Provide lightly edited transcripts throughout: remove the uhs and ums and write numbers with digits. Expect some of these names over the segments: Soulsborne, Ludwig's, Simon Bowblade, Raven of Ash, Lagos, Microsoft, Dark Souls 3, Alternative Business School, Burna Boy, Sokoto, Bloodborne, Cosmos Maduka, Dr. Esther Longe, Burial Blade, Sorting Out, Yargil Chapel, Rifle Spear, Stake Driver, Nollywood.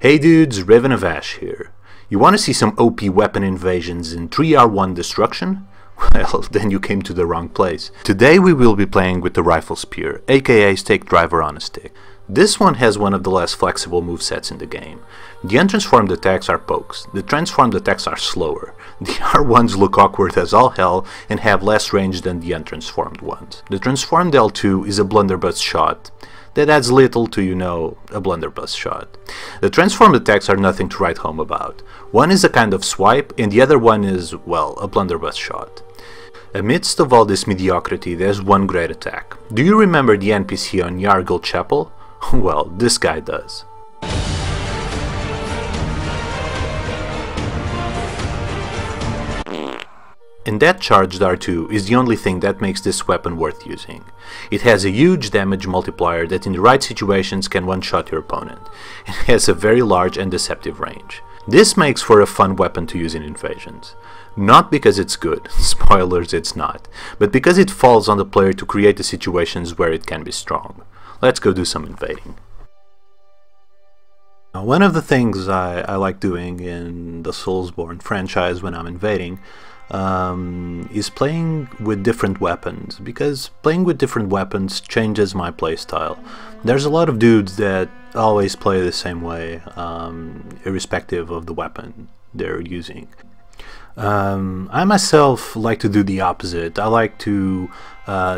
Hey dudes, Raven of Ash here. You want to see some OP weapon invasions in 3R1 destruction? Well, then you came to the wrong place. Today we will be playing with the Rifle Spear, aka Stake Driver on a stick. This one has one of the less flexible movesets in the game. The untransformed attacks are pokes, the transformed attacks are slower, the R1s look awkward as all hell and have less range than the untransformed ones. The transformed L2 is a blunderbuss shot. That adds little to, you know, a blunderbuss shot. The transformed attacks are nothing to write home about. One is a kind of swipe and the other one is, well, a blunderbuss shot. Amidst of all this mediocrity, there's one great attack. Do you remember the NPC on Yargil Chapel? Well, this guy does. And that charged R2 is the only thing that makes this weapon worth using. It has a huge damage multiplier that in the right situations can one-shot your opponent. It has a very large and deceptive range. This makes for a fun weapon to use in invasions. Not because it's good, spoilers, it's not, but because it falls on the player to create the situations where it can be strong. Let's go do some invading. Now, one of the things I like doing in the Soulsborne franchise when I'm invading is playing with different weapons, because playing with different weapons changes my playstyle. There's a lot of dudes that always play the same way, irrespective of the weapon they're using. I myself like to do the opposite. I like to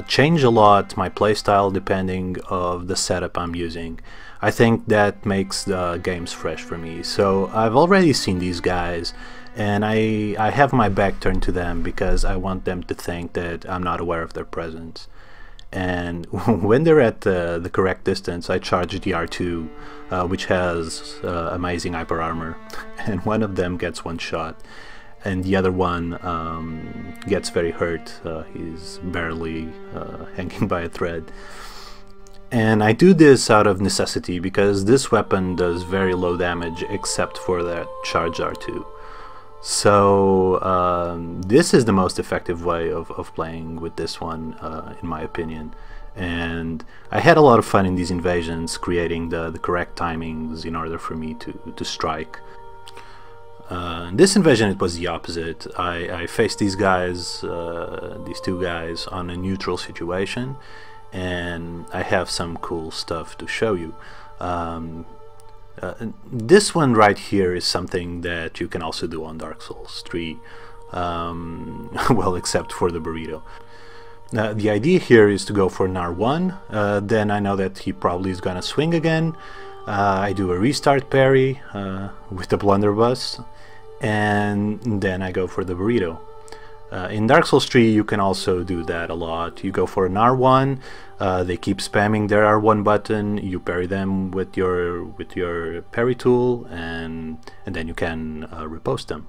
change a lot my playstyle depending on the setup I'm using. I think that makes the games fresh for me. So I've already seen these guys and I have my back turned to them because I want them to think that I'm not aware of their presence. And when they're at the correct distance, I charge the R2, which has amazing hyper armor, and one of them gets one shot and the other one gets very hurt. He's barely hanging by a thread. And I do this out of necessity because this weapon does very low damage except for that charge R2. So this is the most effective way of playing with this one, in my opinion. And I had a lot of fun in these invasions, creating the correct timings in order for me to strike. In this invasion it was the opposite. I faced these guys, these two guys, on a neutral situation, and I have some cool stuff to show you. This one right here is something that you can also do on Dark Souls 3, well, except for the burrito. The idea here is to go for an R1, then I know that he probably is gonna swing again. I do a restart parry with the blunderbuss, and then I go for the burrito. In Dark Souls 3 you can also do that a lot. You go for an R1, they keep spamming their R1 button, you parry them with your parry tool, and then you can riposte them.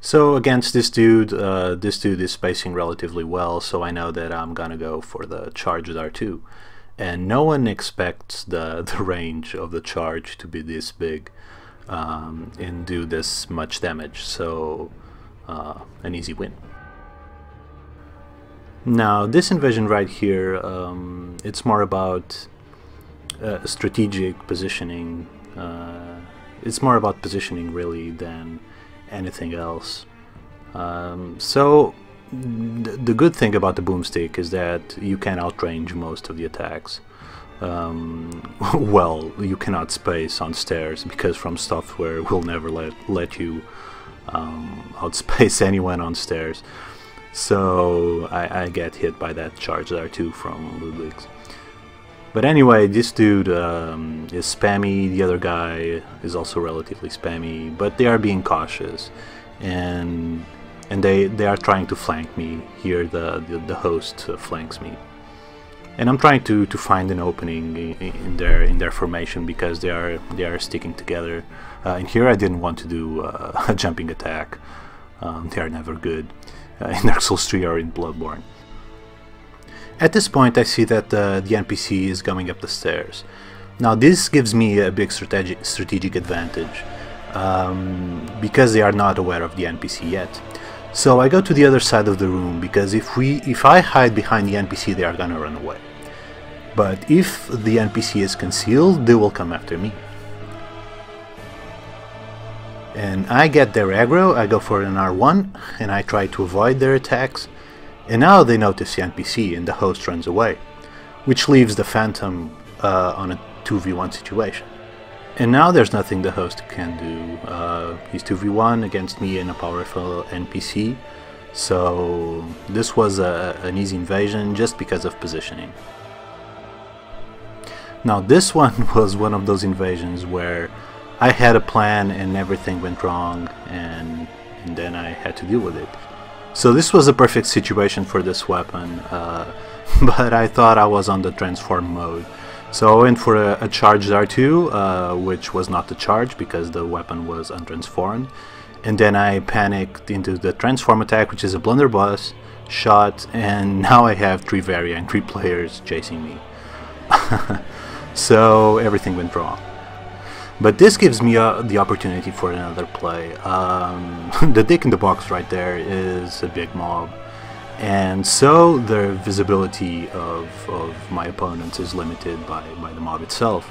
So against this dude is spacing relatively well, so I know that I'm gonna go for the charge with R2. And no one expects the range of the charge to be this big and do this much damage, so an easy win. Now this invasion right here, it's more about strategic positioning. It's more about positioning really than anything else. So the good thing about the boomstick is that you can outrange most of the attacks. Well, you cannot space on stairs because From Software will never let you outspace anyone on stairs. So I get hit by that charge R2 from Ludwig's. But anyway, this dude is spammy, the other guy is also relatively spammy, but they are being cautious. And they are trying to flank me. Here the host flanks me. And I'm trying to find an opening in their formation because they are sticking together. And here I didn't want to do a jumping attack. They are never good in Dark Souls 3 or in Bloodborne. At this point I see that the NPC is going up the stairs. Now this gives me a big strategic advantage because they are not aware of the NPC yet. So I go to the other side of the room because if I hide behind the NPC they are gonna run away. but if the NPC is concealed, they will come after me. And I get their aggro, I go for an R1, and I try to avoid their attacks, and now they notice the NPC and the host runs away, which leaves the Phantom on a 2v1 situation. And now there's nothing the host can do. He's 2v1 against me and a powerful NPC, so this was an easy invasion just because of positioning. Now this one was one of those invasions where I had a plan and everything went wrong, and then I had to deal with it. So this was a perfect situation for this weapon, but I thought I was on the transform mode. So I went for a charged R2, which was not the charge because the weapon was untransformed. And then I panicked into the transform attack, which is a blunderbuss shot, and now I have three very angry players chasing me. So everything went wrong. But this gives me the opportunity for another play. The dick in the box right there is a big mob, and so the visibility of my opponents is limited by the mob itself.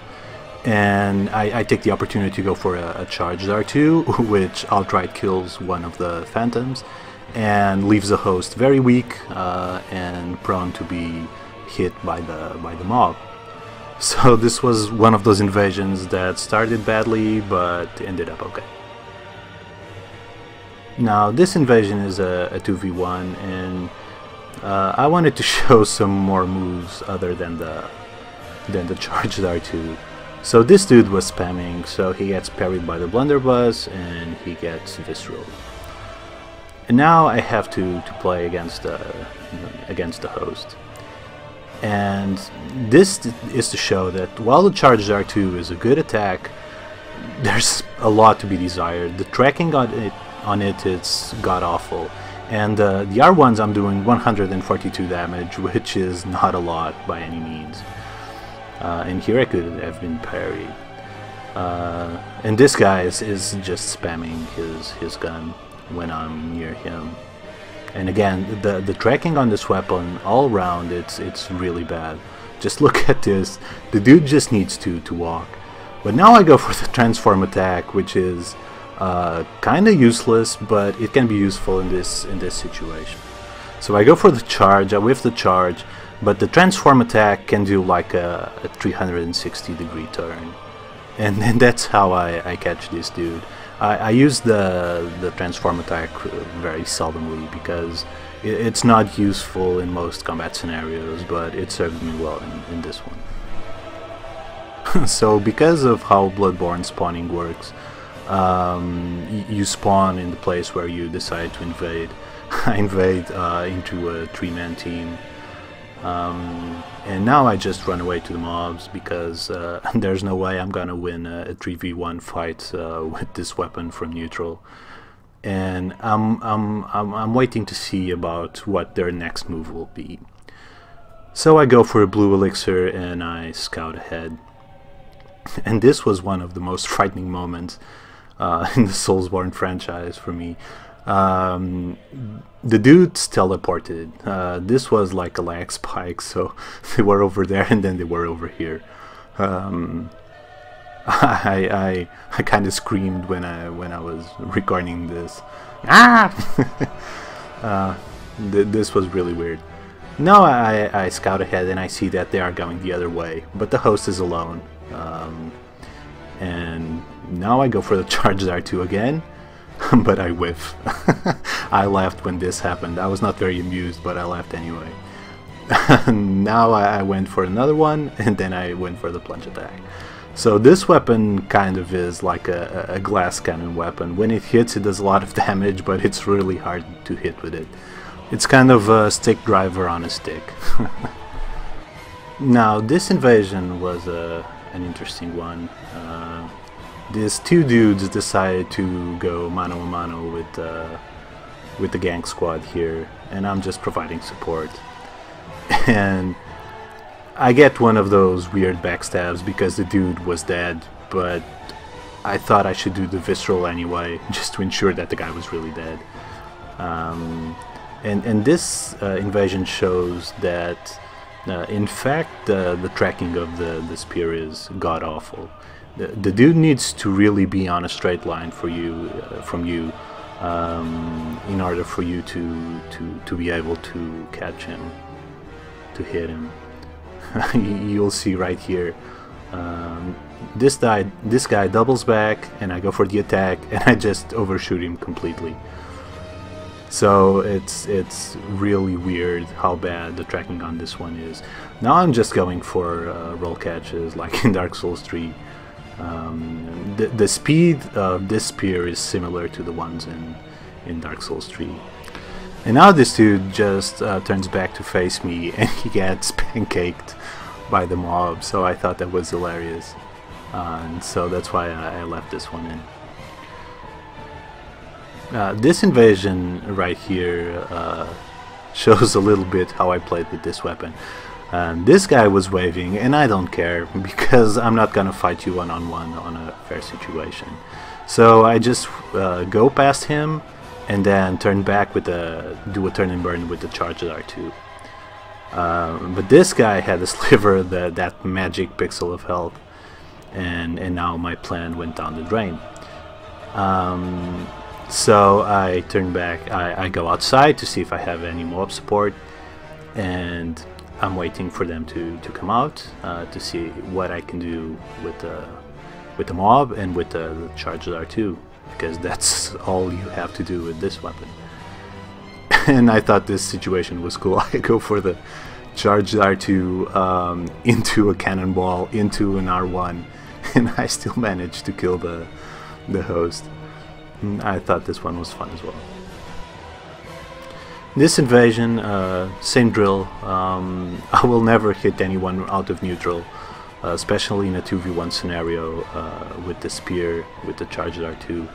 And I take the opportunity to go for a charged R2, which outright kills one of the phantoms and leaves the host very weak and prone to be hit by the mob. So this was one of those invasions that started badly but ended up okay. Now this invasion is a 2v1, and I wanted to show some more moves other than the charged R2. So this dude was spamming, so he gets parried by the blunderbuss and he gets visceral. And now I have to play against the host. And this is to show that while the charged R2 is a good attack, there's a lot to be desired. The tracking on it it's god-awful, and the R1s I'm doing 142 damage, which is not a lot by any means, and here I could have been parried, and this guy is just spamming his gun when I'm near him. And again, the tracking on this weapon all round, it's really bad. Just look at this. The dude just needs to walk. But now I go for the transform attack, which is kind of useless, but it can be useful in this situation. So I go for the charge, I whiff the charge, but the transform attack can do like a 360-degree turn. And that's how I catch this dude. I use the transform attack very seldomly because it's not useful in most combat scenarios, but it served me well in this one. So because of how Bloodborne spawning works, you spawn in the place where you decide to invade. I invade into a three-man team, and now I just run away to the mobs because there's no way I'm gonna win a 3v1 fight with this weapon from neutral. And I'm waiting to see about what their next move will be. So I go for a blue elixir and I scout ahead. And this was one of the most frightening moments in the Soulsborne franchise for me. The dudes teleported. This was like a lag spike, so they were over there and then they were over here. I kind of screamed when I was recording this. Ah! This was really weird. Now I scout ahead and I see that they are going the other way, but the host is alone. And now I go for the charged R2 again, but I whiff. I laughed when this happened. I was not very amused, but I laughed anyway. Now I went for another one, and then I went for the plunge attack. So this weapon kind of is like a glass cannon weapon. When it hits, it does a lot of damage, but it's really hard to hit with it. It's kind of a Stake Driver on a stick. Now this invasion was an interesting one. These two dudes decided to go mano a mano with the gank squad here, and I'm just providing support. And I get one of those weird backstabs because the dude was dead, but I thought I should do the visceral anyway, just to ensure that the guy was really dead. And this invasion shows that In fact, the tracking of the spear is god-awful. The dude needs to really be on a straight line for you, in order for you to be able to catch him, to hit him. You'll see right here. This guy doubles back, and I go for the attack, and I just overshoot him completely. So it's really weird how bad the tracking on this one is. Now I'm just going for roll catches like in Dark Souls 3. The speed of this spear is similar to the ones in Dark Souls 3. And now this dude just turns back to face me, and he gets pancaked by the mob, so I thought that was hilarious. And so that's why I left this one in. This invasion right here shows a little bit how I played with this weapon. This guy was waving, and I don't care, because I'm not gonna fight you one-on-one on a fair situation. So I just go past him, and then turn back with do a turn and burn with the charged R2. But this guy had a sliver, that magic pixel of health, and now my plan went down the drain. So I turn back, I go outside to see if I have any mob support, and I'm waiting for them to come out to see what I can do with the mob and with the charged R2, because that's all you have to do with this weapon. And I thought this situation was cool. I go for the charged R2 into a cannonball, into an R1, and I still managed to kill the host. I thought this one was fun as well. This invasion, same drill. I will never hit anyone out of neutral, especially in a 2v1 scenario with the spear, with the charged R2.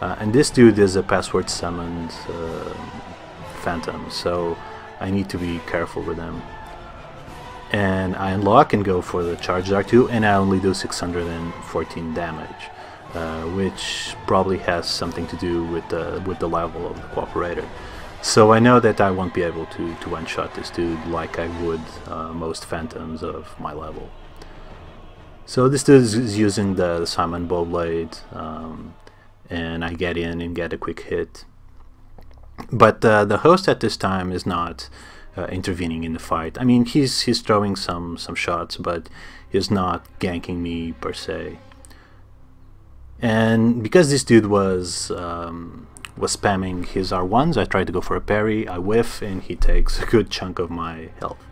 And this dude is a password summoned phantom, so I need to be careful with them. And I unlock and go for the charged R2, and I only do 614 damage. Which probably has something to do with the level of the cooperator. So I know that I won't be able to one-shot this dude like I would most phantoms of my level. So this dude is using the Simon Bowblade, and I get in and get a quick hit. But the host at this time is not intervening in the fight. I mean, he's throwing some shots, but he's not ganking me per se. And because this dude was spamming his R1s, I tried to go for a parry, I whiff, and he takes a good chunk of my health.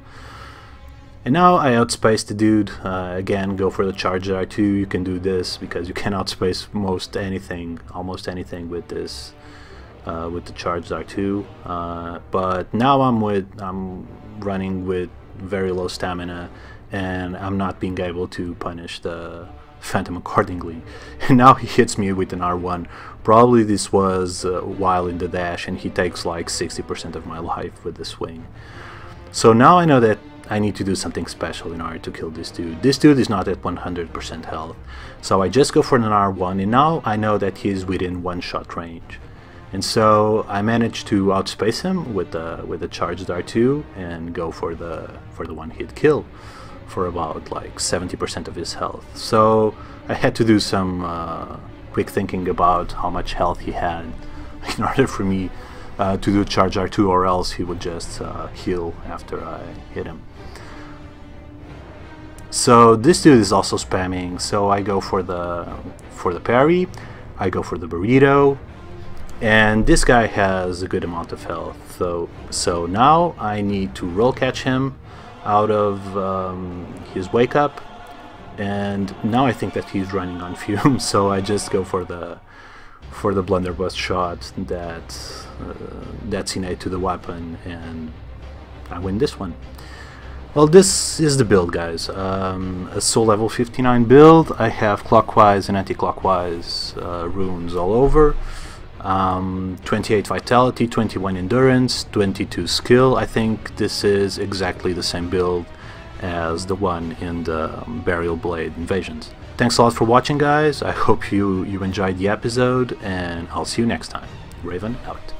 And now I outspace the dude, again go for the charged R2, you can do this because you can outspace almost anything with this, with the charged R2, but now I'm running with very low stamina, and I'm not being able to punish the Phantom accordingly, and now he hits me with an R1. Probably this was while in the dash, and he takes like 60% of my life with the swing. So now I know that I need to do something special in order to kill this dude. This dude is not at 100% health, so I just go for an R1, and now I know that he's within one shot range. And so I manage to outspace him with the charged R2 and go for the one hit kill for about like 70% of his health. So I had to do some quick thinking about how much health he had in order for me to do charge R2, or else he would just heal after I hit him. So this dude is also spamming, so I go for the parry, I go for the burrito, and this guy has a good amount of health, so now I need to roll catch him out of his wake up, and now I think that he's running on fumes, so I just go for the blunderbuss shot that's innate to the weapon, and I win this one. Well, this is the build, guys. A soul level 59 build. I have clockwise and anti-clockwise runes all over. 28 vitality, 21 endurance, 22 skill. I think this is exactly the same build as the one in the Burial Blade invasions. Thanks a lot for watching, guys. I hope you enjoyed the episode, and I'll see you next time. Raven out.